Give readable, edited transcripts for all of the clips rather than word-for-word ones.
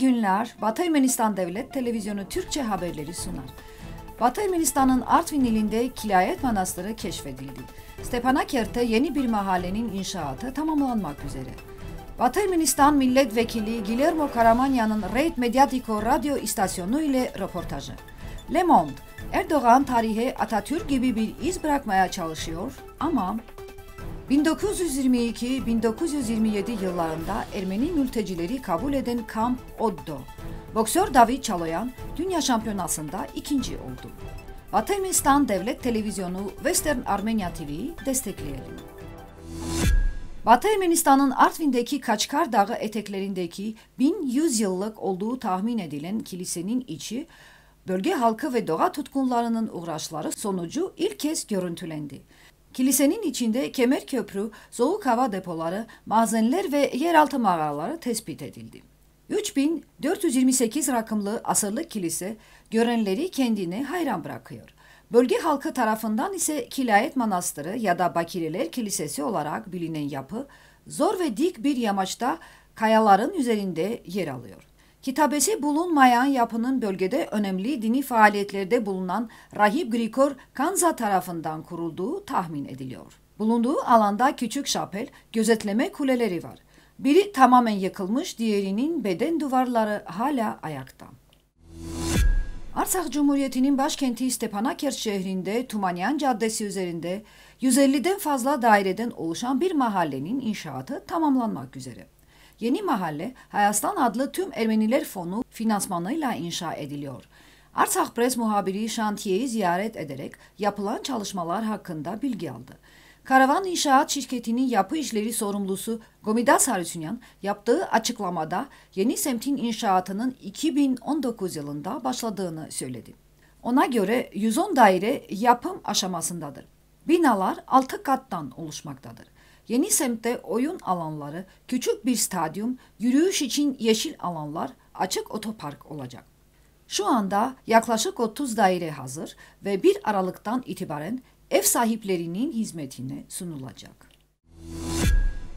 Günler, Batı Ermenistan Devlet Televizyonu Türkçe haberleri sunar. Batı Ermenistan'ın Artvin ilinde Kilayet Manastırı keşfedildi. Stepanakert'te yeni bir mahallenin inşaatı tamamlanmak üzere. Batı Ermenistan Milletvekili Guillermo Karamanyan'ın RAID MEDIÁTICO radyo istasyonu ile röportajı. Le Monde, Erdoğan tarihe Atatürk gibi bir iz bırakmaya çalışıyor ama 1922-1927 yıllarında Ermeni mültecileri kabul eden Kamp Oddo, boksör David Çaloyan Dünya Şampiyonası'nda ikinci oldu. Batı Ermenistan Devlet Televizyonu Western Armenia TV'yi destekleyelim. Batı Ermenistan'ın Artvin'deki Kaçkar Dağı eteklerindeki 1100 yıllık olduğu tahmin edilen kilisenin içi, bölge halkı ve doğa tutkunlarının uğraşları sonucu ilk kez görüntülendi. Kilisenin içinde kemer köprü, soğuk hava depoları, mazenler ve yeraltı mağaraları tespit edildi. 3428 rakımlı asırlık kilise görenleri kendine hayran bırakıyor. Bölge halkı tarafından ise Kilayet Manastırı ya da Bakireler Kilisesi olarak bilinen yapı zor ve dik bir yamaçta kayaların üzerinde yer alıyor. Kitabesi bulunmayan yapının bölgede önemli dini faaliyetlerde bulunan Rahip Grikor Kanza tarafından kurulduğu tahmin ediliyor. Bulunduğu alanda küçük şapel, gözetleme kuleleri var. Biri tamamen yıkılmış, diğerinin beden duvarları hala ayakta. Artsakh Cumhuriyeti'nin başkenti Stepanakert şehrinde Tumanyan Caddesi üzerinde 150'den fazla daireden oluşan bir mahallenin inşaatı tamamlanmak üzere. Yeni mahalle, Hayastan adlı tüm Ermeniler fonu finansmanıyla inşa ediliyor. Artsakh Press muhabiri şantiyeyi ziyaret ederek yapılan çalışmalar hakkında bilgi aldı. Karavan İnşaat Şirketi'nin yapı işleri sorumlusu Gomidas Harutyunyan yaptığı açıklamada yeni semtin inşaatının 2019 yılında başladığını söyledi. Ona göre 110 daire yapım aşamasındadır. Binalar 6 kattan oluşmaktadır. Yeni semtte oyun alanları, küçük bir stadyum, yürüyüş için yeşil alanlar, açık otopark olacak. Şu anda yaklaşık 30 daire hazır ve 1 Aralık'tan itibaren ev sahiplerinin hizmetine sunulacak.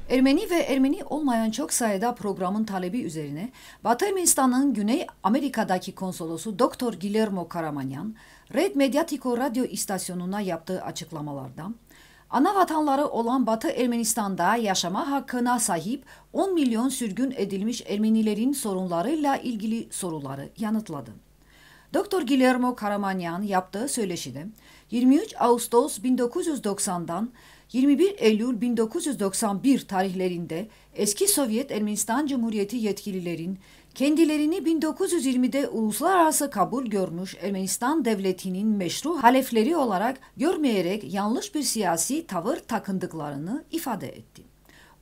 Ermeni ve Ermeni olmayan çok sayıda programın talebi üzerine Batı Ermenistan'ın Güney Amerika'daki konsolosu Dr. Guillermo Karamanyan, RAID MEDIÁTICO radyo istasyonuna yaptığı açıklamalarda, ana vatanları olan Batı Ermenistan'da yaşama hakkına sahip 10 milyon sürgün edilmiş Ermenilerin sorunlarıyla ilgili soruları yanıtladı. Dr. Guillermo Karamanyan yaptığı söyleşide 23 Ağustos 1990'dan 21 Eylül 1991 tarihlerinde eski Sovyet Ermenistan Cumhuriyeti yetkililerin kendilerini 1920'de uluslararası kabul görmüş Ermenistan devletinin meşru halefleri olarak görmeyerek yanlış bir siyasi tavır takındıklarını ifade etti.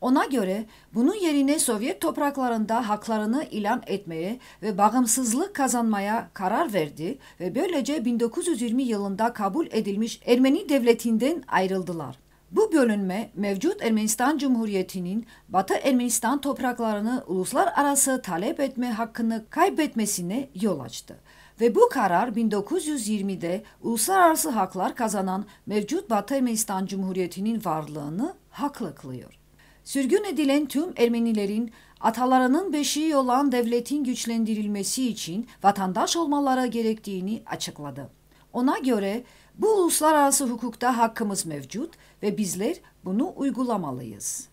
Ona göre bunun yerine Sovyet topraklarında haklarını ilan etmeye ve bağımsızlık kazanmaya karar verdi ve böylece 1920 yılında kabul edilmiş Ermeni devletinden ayrıldılar. Bu bölünme mevcut Ermenistan Cumhuriyeti'nin Batı Ermenistan topraklarını uluslararası talep etme hakkını kaybetmesine yol açtı. Ve bu karar 1920'de uluslararası haklar kazanan mevcut Batı Ermenistan Cumhuriyeti'nin varlığını haklı kılıyor. Sürgün edilen tüm Ermenilerin atalarının beşiği olan devletin güçlendirilmesi için vatandaş olmaları gerektiğini açıkladı. Ona göre bu uluslararası hukukta hakkımız mevcut ve bizler bunu uygulamalıyız.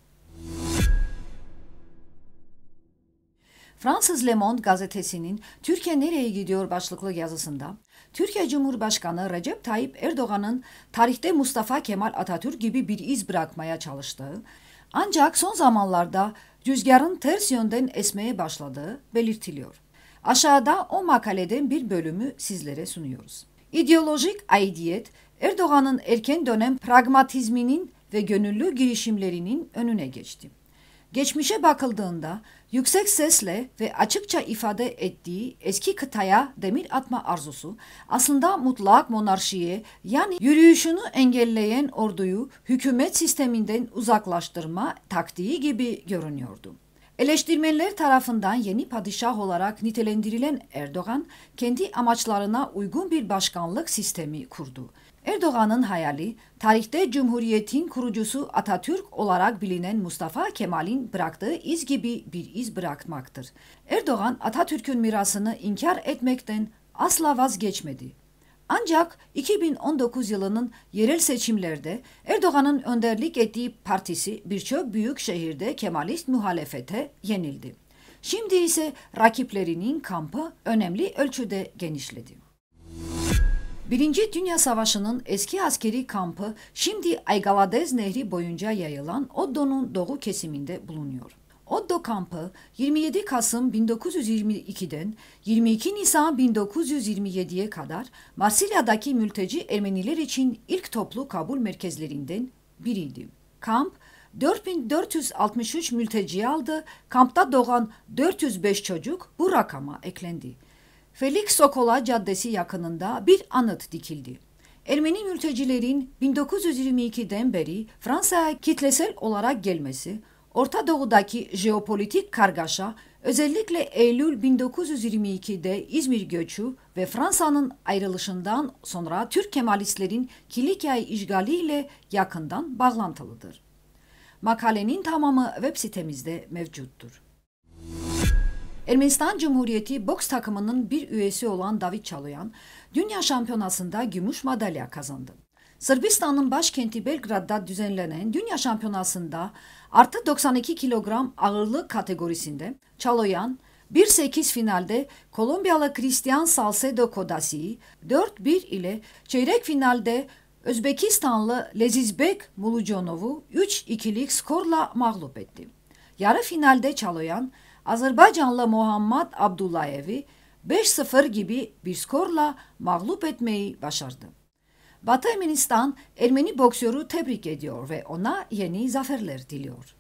Fransız Le Monde gazetesinin "Türkiye nereye gidiyor?" başlıklı yazısında, Türkiye Cumhurbaşkanı Recep Tayyip Erdoğan'ın tarihte Mustafa Kemal Atatürk gibi bir iz bırakmaya çalıştığı, ancak son zamanlarda rüzgarın ters yönden esmeye başladığı belirtiliyor. Aşağıda o makaleden bir bölümü sizlere sunuyoruz. İdeolojik aidiyet, Erdoğan'ın erken dönem pragmatizminin ve gönüllü girişimlerinin önüne geçti. Geçmişe bakıldığında yüksek sesle ve açıkça ifade ettiği eski kıtaya demir atma arzusu aslında mutlak monarşiye yani yürüyüşünü engelleyen orduyu hükümet sisteminden uzaklaştırma taktiği gibi görünüyordu. Eleştirmenler tarafından yeni padişah olarak nitelendirilen Erdoğan, kendi amaçlarına uygun bir başkanlık sistemi kurdu. Erdoğan'ın hayali, tarihte Cumhuriyet'in kurucusu Atatürk olarak bilinen Mustafa Kemal'in bıraktığı iz gibi bir iz bırakmaktır. Erdoğan, Atatürk'ün mirasını inkar etmekten asla vazgeçmedi. Ancak 2019 yılının yerel seçimlerde Erdoğan'ın önderlik ettiği partisi birçok büyük şehirde Kemalist muhalefete yenildi. Şimdi ise rakiplerinin kampı önemli ölçüde genişledi. Birinci Dünya Savaşı'nın eski askeri kampı şimdi Aygaladez Nehri boyunca yayılan Oddo'nun doğu kesiminde bulunuyor. Oddo kampı 27 Kasım 1922'den 22 Nisan 1927'ye kadar Marsilya'daki mülteci Ermeniler için ilk toplu kabul merkezlerinden biriydi. Kamp 4463 mülteci aldı, kampta doğan 405 çocuk bu rakama eklendi. Félix Sokola Caddesi yakınında bir anıt dikildi. Ermeni mültecilerin 1922'den beri Fransa'ya kitlesel olarak gelmesi, Orta Doğu'daki jeopolitik kargaşa, özellikle Eylül 1922'de İzmir göçü ve Fransa'nın ayrılışından sonra Türk Kemalistlerin Kilikya'yı işgaliyle yakından bağlantılıdır. Makalenin tamamı web sitemizde mevcuttur. Ermenistan Cumhuriyeti boks takımının bir üyesi olan David Çaloyan, Dünya Şampiyonası'nda gümüş madalya kazandı. Sırbistan'ın başkenti Belgrad'da düzenlenen Dünya Şampiyonası'nda artı 92 kilogram ağırlık kategorisinde Çaloyan 1-8 finalde Kolombiyalı Christian Salcedo Kodasi'yi 4-1 ile çeyrek finalde Özbekistanlı Lezizbek Muluconov'u 3-2'lik skorla mağlup etti. Yarı finalde Çaloyan Azerbaycanlı Muhammed Abdullayev'i 5-0 gibi bir skorla mağlup etmeyi başardı. Batı Ermenistan, Ermeni boksörü tebrik ediyor ve ona yeni zaferler diliyor.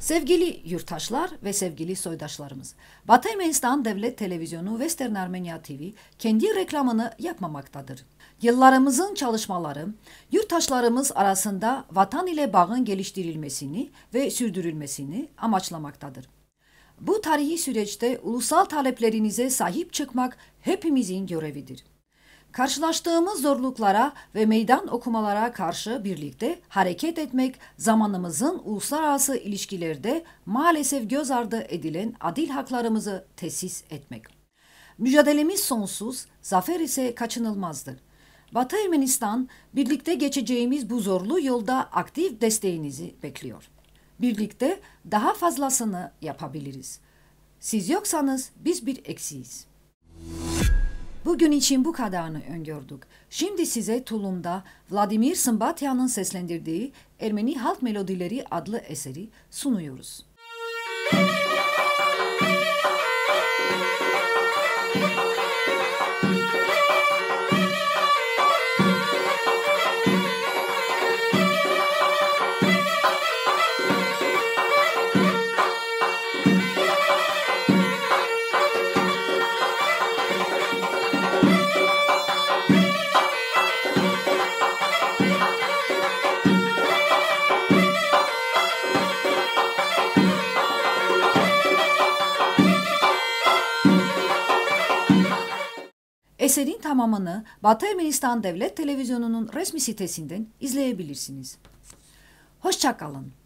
Sevgili yurttaşlar ve sevgili soydaşlarımız, Batı Ermenistan Devlet Televizyonu Western Armenia TV kendi reklamını yapmamaktadır. Yıllarımızın çalışmaları, yurttaşlarımız arasında vatan ile bağın geliştirilmesini ve sürdürülmesini amaçlamaktadır. Bu tarihi süreçte ulusal taleplerinize sahip çıkmak hepimizin görevidir. Karşılaştığımız zorluklara ve meydan okumalara karşı birlikte hareket etmek, zamanımızın uluslararası ilişkilerde maalesef göz ardı edilen adil haklarımızı tesis etmek. Mücadelemiz sonsuz, zafer ise kaçınılmazdır. Batı Ermenistan, birlikte geçeceğimiz bu zorlu yolda aktif desteğinizi bekliyor. Birlikte daha fazlasını yapabiliriz. Siz yoksanız biz bir eksiyiz. Bugün için bu kadarını öngördük. Şimdi size Tulumda Vladimir Simbatyan'ın seslendirdiği Ermeni Halk Melodileri adlı eseri sunuyoruz. Eserin tamamını Batı Ermenistan Devlet Televizyonu'nun resmi sitesinden izleyebilirsiniz. Hoşça kalın.